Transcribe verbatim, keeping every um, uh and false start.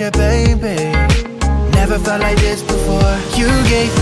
about you, baby. Never felt like this before. You gave